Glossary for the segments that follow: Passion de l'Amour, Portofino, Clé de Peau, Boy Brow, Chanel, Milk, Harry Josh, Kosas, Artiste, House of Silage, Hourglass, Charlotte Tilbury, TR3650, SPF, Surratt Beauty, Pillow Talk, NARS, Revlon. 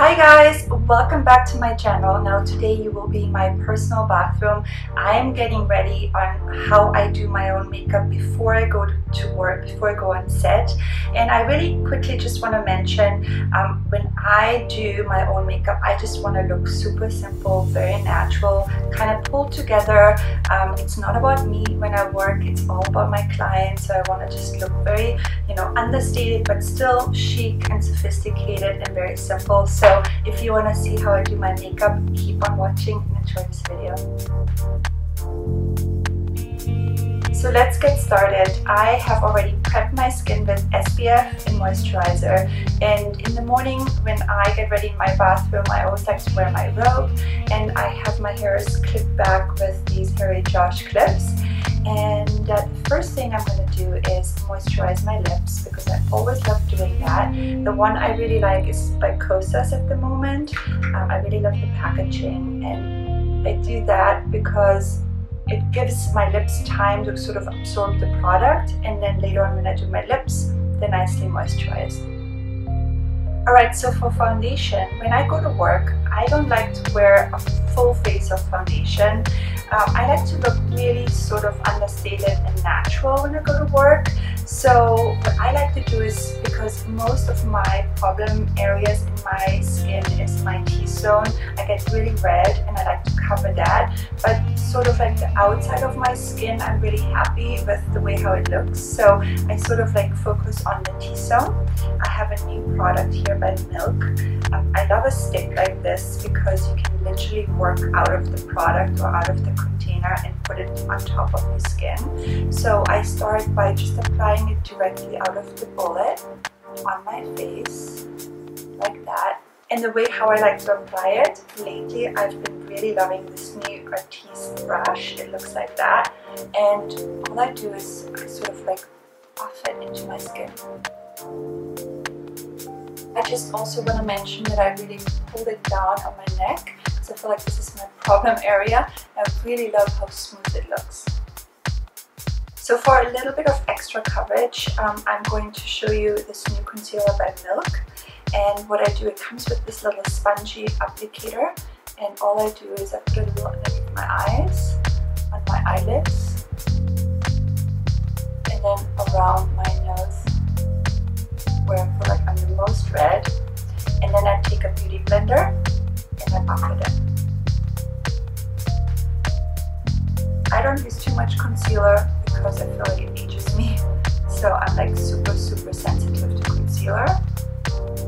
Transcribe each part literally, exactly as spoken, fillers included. Hi guys, welcome back to my channel. Now today you will be in my personal bathroom. I am getting ready on how I do my own makeup before I go to work, before I go on set. And I really quickly just want to mention um, when I do my own makeup, I just want to look super simple, very natural, kind of pulled together. Um, it's not about me when I work, it's all about my clients. So I want to just look very, you know, understated, but still chic and sophisticated and very simple. So So if you want to see how I do my makeup, keep on watching and enjoy this video. So let's get started. I have already prepped my skin with S P F and moisturizer. And in the morning when I get ready in my bathroom, I always like to wear my robe. And I have my hair clipped back with these Harry Josh clips. And uh, the first thing I'm going to do is moisturize my lips because I always love doing that. The one I really like is by Kosas at the moment. Um, I really love the packaging, and I do that because it gives my lips time to sort of absorb the product, and then later on when I do my lips, they're nicely moisturized. Alright, so for foundation, when I go to work, I don't like to wear a full face of foundation. Um, I like to look really sort of understated and natural when I go to work. So what I like to do is, because most of my problem areas in my skin is my T-zone, I get really red and I like to cover that. But sort of like the outside of my skin, I'm really happy with the way how it looks. So I sort of like focus on the T-zone. I have a new product here by Milk. Um, I love a stick like this because you can literally work out of the product or out of the container and put it on top of your skin. So I start by just applying it directly out of the bullet on my face, like that. And the way how I like to apply it, lately I've been really loving this new Artiste brush. It looks like that. And all I do is I sort of like buff it into my skin. I just also want to mention that I really pulled it down on my neck. So I feel like this is my problem area. I really love how smooth it looks. So for a little bit of extra coverage, um, I'm going to show you this new concealer by Milk. And what I do, it comes with this little spongy applicator. And all I do is I put it a little underneath my eyes, on my eyelids, and then around my nose, where I feel like I'm the most red. And then I take a beauty blender and I buff it in. I don't use too much concealer because I feel like it ages me. So I'm like super, super sensitive to concealer.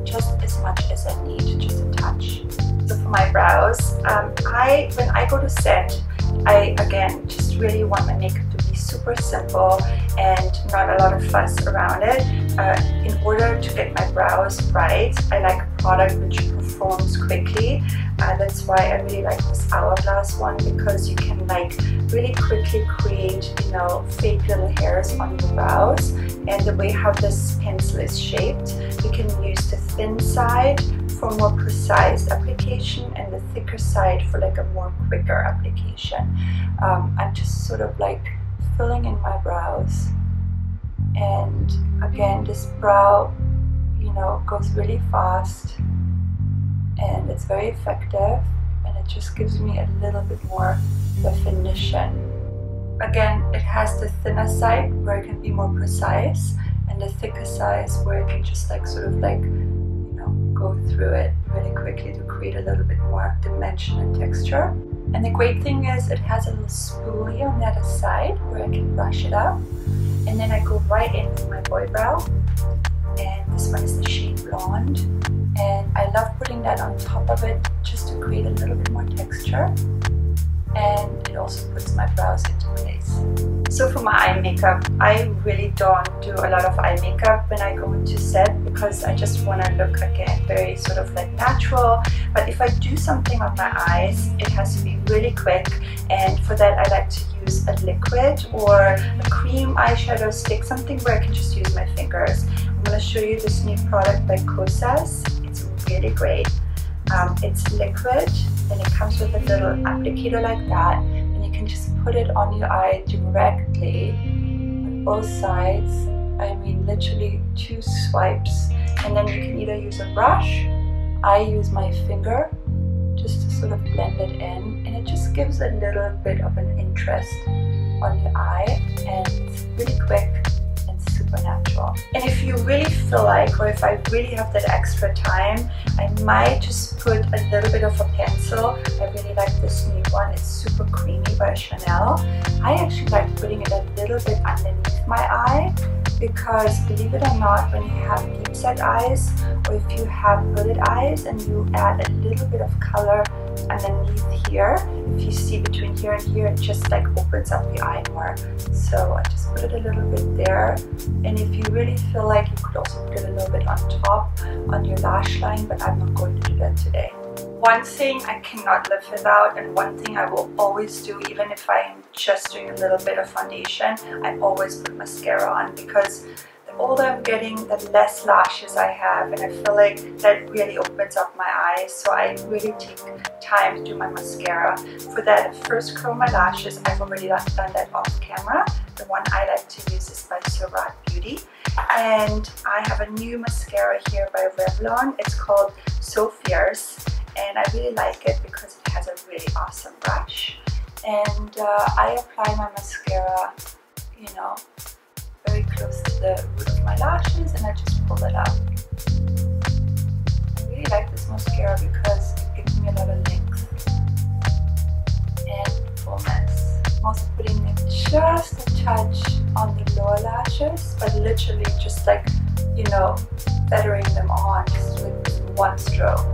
Just as much as I need, just a touch. So for my brows, um, I when I go to set, I again just really want my makeup to be super simple and not a lot of fuss around it. Uh, in order to get my brows right, I like a product which performs quickly. Uh, that's why I really like this Hourglass one, because you can like really quickly create, you know, fake little hairs on your brows. And the way how this pencil is shaped, you can use the thin side for more precise application and the thicker side for like a more quicker application. Um, I'm just sort of like filling in my brows, and again this brow, you know, goes really fast and it's very effective, and it just gives me a little bit more definition. Again, it has the thinner side where it can be more precise and the thicker side where it can just like sort of like go through it really quickly to create a little bit more dimension and texture. And the great thing is it has a little spoolie on the other side where I can brush it up, and then I go right in with my Boy Brow, and this one is the shade Blonde, and I love putting that on top of it just to create a little bit more texture, and it also puts my brows into place. So for my eye makeup, I really don't do a lot of eye makeup when I go into set because I just want to look again very sort of like natural. But if I do something on my eyes, it has to be really quick, and for that I like to use a liquid or a cream eyeshadow stick, something where I can just use my fingers. I'm going to show you this new product by Kosas. It's really great. Um, it's liquid and it comes with a little applicator like that, and you can just put it on your eye directly on both sides. I mean literally two swipes, and then you can either use a brush I use my finger just to sort of blend it in, and it just gives a little bit of an interest on your eye, and it's really quick and super natural. And if you really feel like, or if I really have that extra time, I might just put a little bit of a pencil. I really like this new one, it's Super Creamy by Chanel. I actually like putting it a little bit underneath my eye, because believe it or not, when you have deep set eyes, or if you have hooded eyes and you add a little bit of color underneath here, if you see between here and here, it just like opens up the eye more. So I just put it a little bit there, and if you really feel like, you could also put it a little bit on top on your lash line, but I'm not going to do that today. One thing I cannot live without, and one thing I will always do, even if I'm just doing a little bit of foundation, I always put mascara on, because the older I'm getting, the less lashes I have, and I feel like that really opens up my eyes, so I really take time to do my mascara. For that, first curl my lashes. I've already done that off camera. The one I like to use is by Surratt Beauty, and I have a new mascara here by Revlon. It's called So Fierce, and I really like it because it has a really awesome brush. And uh, I apply my mascara, you know, very close to the root of my lashes, and I just pull it up. I really like this mascara because it gives me a lot of length and fullness. I'm also putting it just a touch on the lower lashes, but literally just like, you know, feathering them on just with one stroke.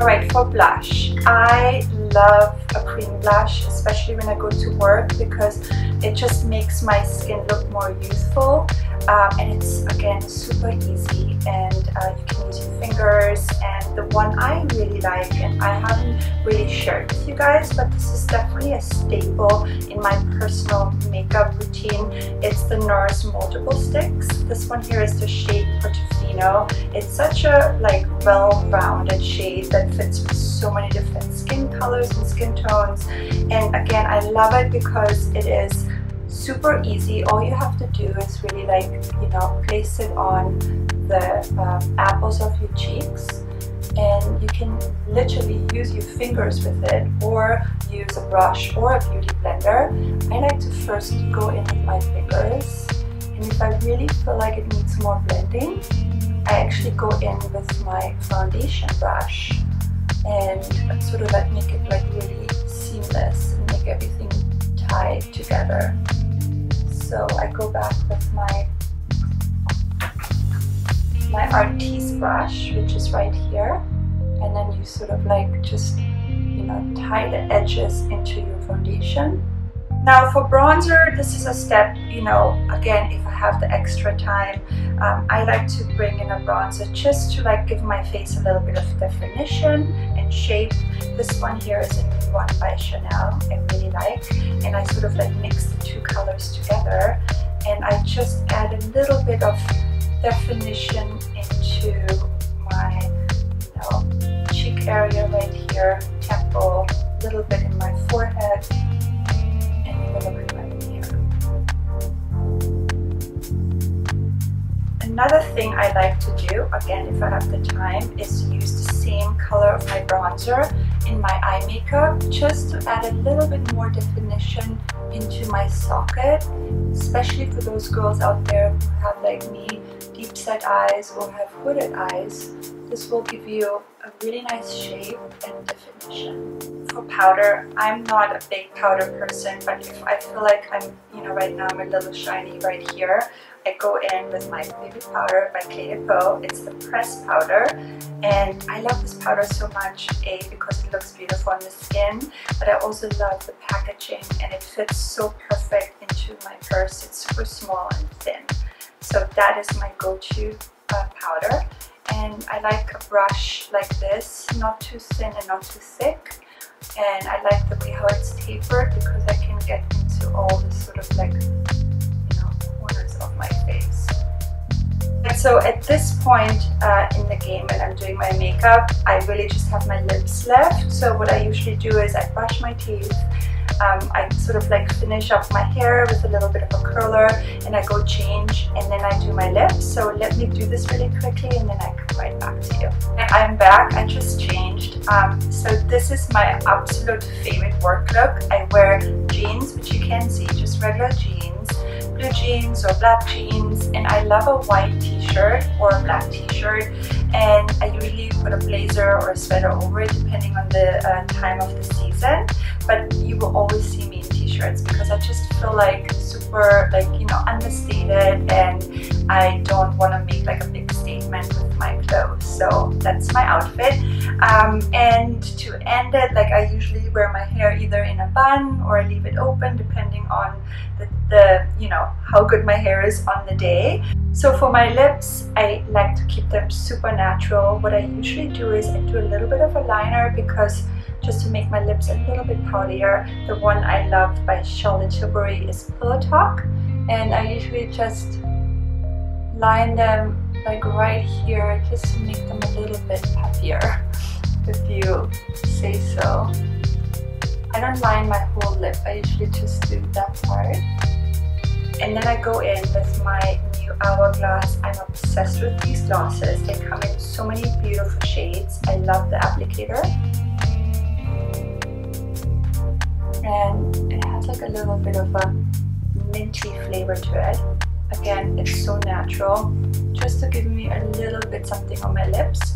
Alright, for blush, I love a cream blush, especially when I go to work, because it just makes my skin look more youthful, um, and it's again super easy, and uh, you can use your fingers. And the one I really like, and I haven't really shared with you guys, but this is definitely a staple in my personal makeup routine, it's the NARS multiple sticks. This one here is the shade Portofino. It's such a like well-rounded shade that fits with so many different skin colors and skin tones, and again I love it because it is super easy. All you have to do is really like, you know, place it on the um, apples of your cheeks, and you can literally use your fingers with it, or use a brush or a beauty blender. I like to first go in with my fingers, and if I really feel like it needs more blending, I actually go in with my foundation brush and sort of like make it like really seamless and make everything tied together. So I go back with my my Artiste brush, which is right here, and then you sort of like just, you know, tie the edges into your foundation. Now for bronzer, this is a step, you know, again, if I have the extra time, um, I like to bring in a bronzer just to like give my face a little bit of definition and shape. This one here is a new one by Chanel, I really like, and I sort of like mix the two colors together, and I just add a little bit of definition into my, you know, cheek area right here, temple, a little bit in my forehead, right here. Another thing I like to do, again if I have the time, is use the same color of my bronzer in my eye makeup just to add a little bit more definition into my socket, especially for those girls out there who have like me deep set eyes or have hooded eyes. This will give you a really nice shape and definition. For powder, I'm not a big powder person, but if I feel like I'm, you know, right now I'm a little shiny right here, I go in with my baby powder by Clé de Peau. It's the pressed powder, and I love this powder so much, A, because it looks beautiful on the skin, but I also love the packaging, and it fits so perfect into my purse. It's super small and thin. So that is my go-to uh, powder. And I like a brush like this, not too thin and not too thick, and I like the way how it's tapered because I can get into all the sort of like, you know, corners of my face. And so at this point uh, in the game when I'm doing my makeup, I really just have my lips left. So what I usually do is I brush my teeth, um, I sort of like finish up my hair with a little bit of a curler, and I go change, and then I do my lips. So let me do this really quickly, and then I come right back to you. And I'm back. I just changed. Um, so this is my absolute favorite work look. I wear jeans, which you can see, just regular jeans, blue jeans or black jeans, and I love a white t-shirt or a black t-shirt, and I usually put a blazer or a sweater over it depending on the uh, time of the season. But you will always see me in t-shirts because I just feel like super, like, you know, understated, and I don't want to make like a big statement with my clothes. So that's my outfit. Um, and to end it, like, I usually wear my hair either in a bun or I leave it open depending on the, the you know, how good my hair is on the day. So for my lips, I like to keep them super natural. What I usually do is I do a little bit of a liner, because just to make my lips a little bit powder. The one I love by Charlotte Tilbury is Pillow Talk, and I usually just line them like right here just to make them a little bit puffier, if you say so. I don't line my whole lip, I usually just do that part. And then I go in with my new Hourglass. I'm obsessed with these glosses. They come in so many beautiful shades. I love the applicator. And it has like a little bit of a minty flavor to it. Again, it's so natural, just to give me a little bit something on my lips.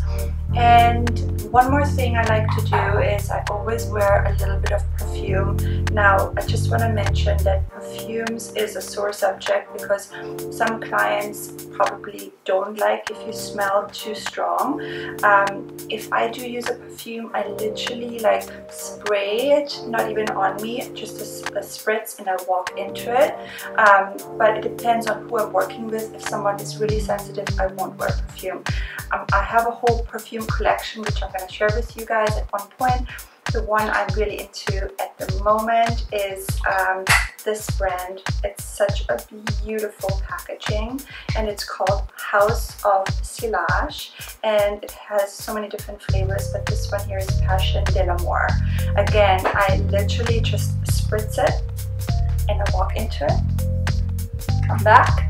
And one more thing I like to do is I always wear a little bit of perfume. Now, I just want to mention that perfumes is a sore subject because some clients probably don't like if you smell too strong. Um, if I do use a perfume, I literally like spray it, not even on me, just a, a spritz, and I walk into it. Um, but it depends on who I'm working with. If someone is really sensitive, I won't wear perfume. Um, I have a whole perfume collection which I'm going to share with you guys at one point. The one I'm really into at the moment is um, this brand. It's such a beautiful packaging, and it's called House of Silage, and it has so many different flavors, but this one here is Passion de l'Amour. Again, I literally just spritz it and I walk into it, come back.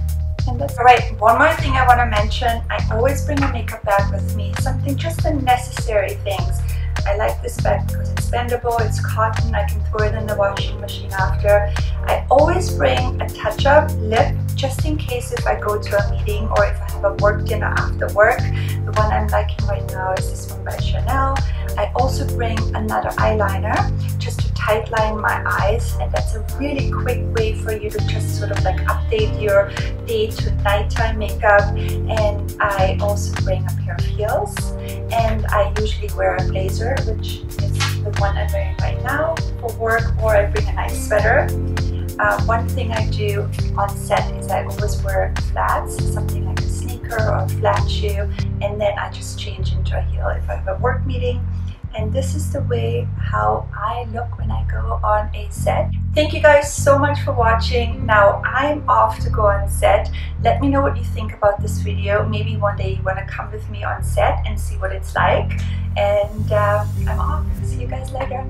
Alright, one more thing I want to mention. I always bring a makeup bag with me, something just the necessary things. I like this bag because it's bendable, it's cotton, I can throw it in the washing machine after. I always bring a touch-up lip just in case if I go to a meeting or if I have a work dinner after work. The one I'm liking right now is this one by Chanel. I also bring another eyeliner just to tight line my eyes, and that's a really quick way for you to just sort of like update your day to nighttime makeup. And I also bring a pair of heels, and I usually wear a blazer, which is the one I'm wearing right now, for work, or I bring a nice sweater. Uh, one thing I do on set is I always wear flats, something like a sneaker or a flat shoe, and then I just change into a heel if I have a work meeting. And this is the way how I look when I go on a set. Thank you guys so much for watching. Now I'm off to go on set. Let me know what you think about this video. Maybe one day you want to come with me on set and see what it's like. And uh, I'm off. See you guys later.